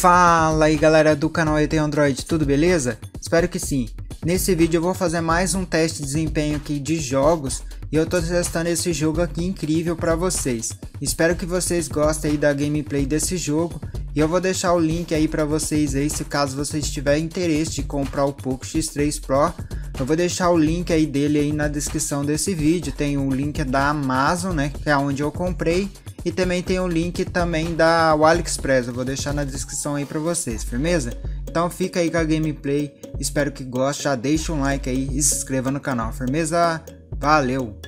Fala aí galera do canal Eu Tenho Android, tudo beleza? Espero que sim. Nesse vídeo eu vou fazer mais um teste de desempenho aqui de jogos e eu tô testando esse jogo aqui incrível para vocês. Espero que vocês gostem aí da gameplay desse jogo e eu vou deixar o link aí para vocês aí, se caso vocês tiverem interesse de comprar o Poco X3 Pro. Eu vou deixar o link aí dele aí na descrição desse vídeo. Tem o link da Amazon, né, que é onde eu comprei. E também tem um link também da AliExpress, eu vou deixar na descrição aí pra vocês, firmeza? Então fica aí com a gameplay, espero que goste, já deixa um like aí e se inscreva no canal, firmeza? Valeu!